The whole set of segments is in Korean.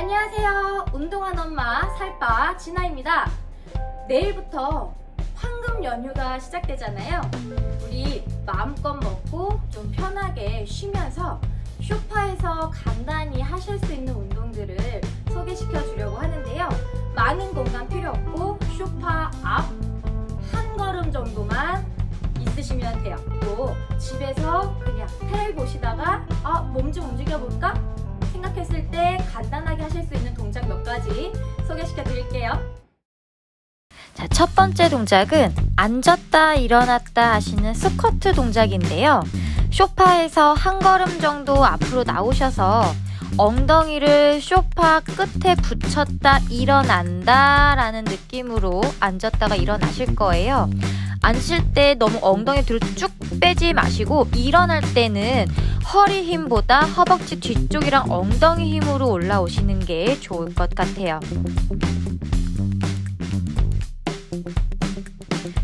안녕하세요. 운동한 엄마 살빠 진아입니다. 내일부터 황금 연휴가 시작되잖아요. 우리 마음껏 먹고 좀 편하게 쉬면서 쇼파에서 간단히 하실 수 있는 운동들을 소개시켜 주려고 하는데요. 많은 공간 필요 없고 쇼파 앞 한 걸음 정도만 있으시면 돼요. 또 집에서 그냥 텔레비 보시다가 몸 좀 움직여볼까? 생각했을 때 간단하게 하실 수 있는 동작 몇 가지 소개시켜 드릴게요. 자, 첫 번째 동작은 앉았다 일어났다 하시는 스쿼트 동작인데요. 쇼파에서 한 걸음 정도 앞으로 나오셔서 엉덩이를 쇼파 끝에 붙였다 일어난다 라는 느낌으로 앉았다가 일어나실 거예요. 앉을 때 너무 엉덩이 뒤로 쭉 빼지 마시고 일어날 때는 허리 힘보다 허벅지 뒤쪽이랑 엉덩이 힘으로 올라오시는 게 좋을 것 같아요.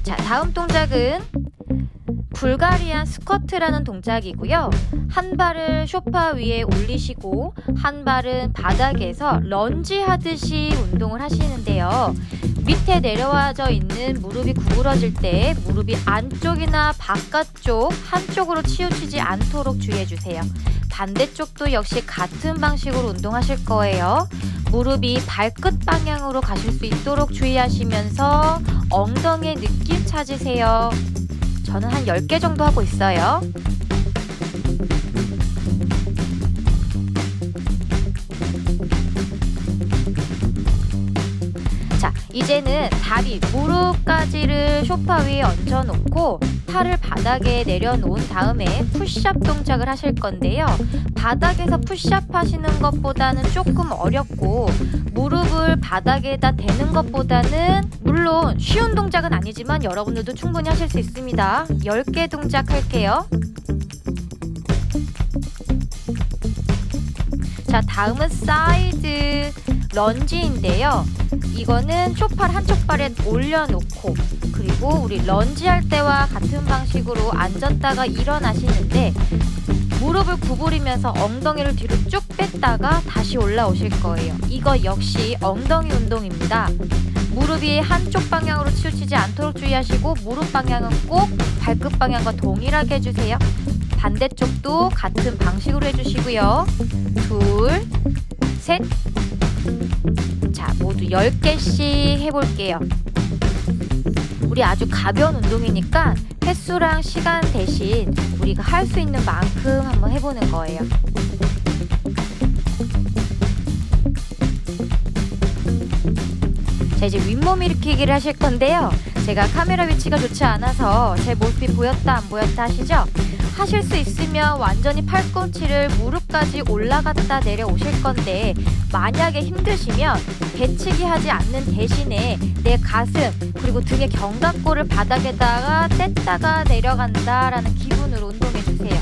자, 다음 동작은 불가리안 스쿼트라는 동작이고요. 한 발을 소파 위에 올리시고 한 발은 바닥에서 런지 하듯이 운동을 하시는데요. 밑에 내려와져 있는 무릎이 구부러질 때 무릎이 안쪽이나 바깥쪽 한쪽으로 치우치지 않도록 주의해주세요. 반대쪽도 역시 같은 방식으로 운동하실 거예요. 무릎이 발끝 방향으로 가실 수 있도록 주의하시면서 엉덩이의 느낌 찾으세요. 저는 한 10개 정도 하고 있어요. 자, 이제는 다리, 무릎까지를 소파 위에 얹어놓고 팔을 바닥에 내려놓은 다음에 푸시업 동작을 하실 건데요. 바닥에서 푸시업 하시는 것보다는 조금 어렵고 무릎을 바닥에다 대는 것보다는 물론 쉬운 동작은 아니지만 여러분들도 충분히 하실 수 있습니다. 10개 동작 할게요. 자, 다음은 사이드 런지인데요. 이거는 쇼파를 한쪽 발에 올려놓고 그리고 우리 런지 할 때와 같은 방식으로 앉았다가 일어나시는데 무릎을 구부리면서 엉덩이를 뒤로 쭉 뺐다가 다시 올라오실 거예요. 이거 역시 엉덩이 운동입니다. 무릎이 한쪽 방향으로 치우치지 않도록 주의하시고 무릎 방향은 꼭 발끝 방향과 동일하게 해주세요. 반대쪽도 같은 방식으로 해주시고요. 둘, 셋. 자, 모두 10개씩 해볼게요. 우리 아주 가벼운 운동이니까 횟수랑 시간 대신 우리가 할 수 있는 만큼 한번 해보는 거예요. 자, 이제 윗몸 일으키기를 하실 건데요. 제가 카메라 위치가 좋지 않아서 제 모습이 보였다 안 보였다 하시죠? 하실 수 있으면 완전히 팔꿈치를 무릎까지 올라갔다 내려오실 건데 만약에 힘드시면 배치기 하지 않는 대신에 내 가슴 그리고 등의 견갑골을 바닥에다가 뗐다가 내려간다라는 기분으로 운동해주세요.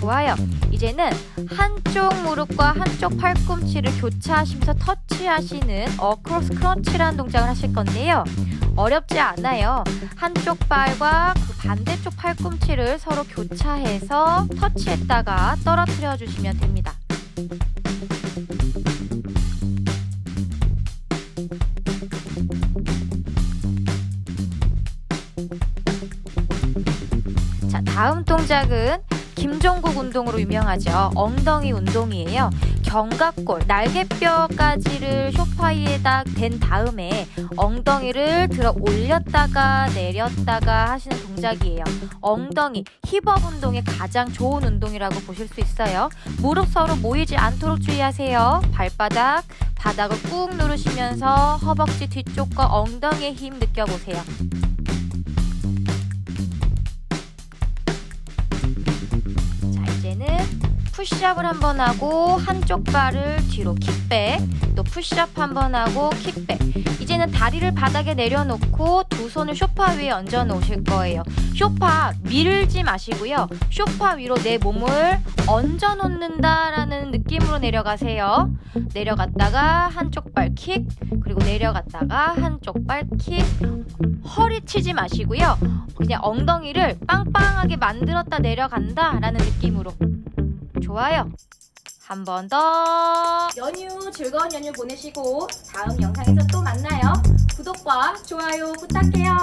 좋아요. 이제는 한쪽 무릎과 한쪽 팔꿈치를 교차하시면서 터치하시는 어크로스 크런치라는 동작을 하실 건데요. 어렵지 않아요. 한쪽 발과 그 반대쪽 팔꿈치를 서로 교차해서 터치했다가 떨어뜨려 주시면 됩니다. 자, 다음 동작은 김종국 운동으로 유명하죠. 엉덩이 운동이에요. 견갑골, 날개뼈까지를 소파 위에다 댄 다음에 엉덩이를 들어 올렸다가 내렸다가 하시는 동작이에요. 엉덩이, 힙업 운동에 가장 좋은 운동이라고 보실 수 있어요. 무릎 서로 모이지 않도록 주의하세요. 발바닥, 바닥을 꾹 누르시면서 허벅지 뒤쪽과 엉덩이의 힘 느껴보세요. 푸시업을 한번 하고 한쪽 발을 뒤로 킥백, 또 푸시업 한번 하고 킥백. 이제는 다리를 바닥에 내려놓고 두 손을 소파 위에 얹어 놓으실 거예요. 소파 밀지 마시고요. 소파 위로 내 몸을 얹어 놓는다라는 느낌으로 내려가세요. 내려갔다가 한쪽 발 킥, 그리고 내려갔다가 한쪽 발 킥. 허리 치지 마시고요. 그냥 엉덩이를 빵빵하게 만들었다 내려간다라는 느낌으로. 좋아요. 한 번 더. 연휴 즐거운 연휴 보내시고 다음 영상에서 또 만나요. 구독과 좋아요 부탁해요.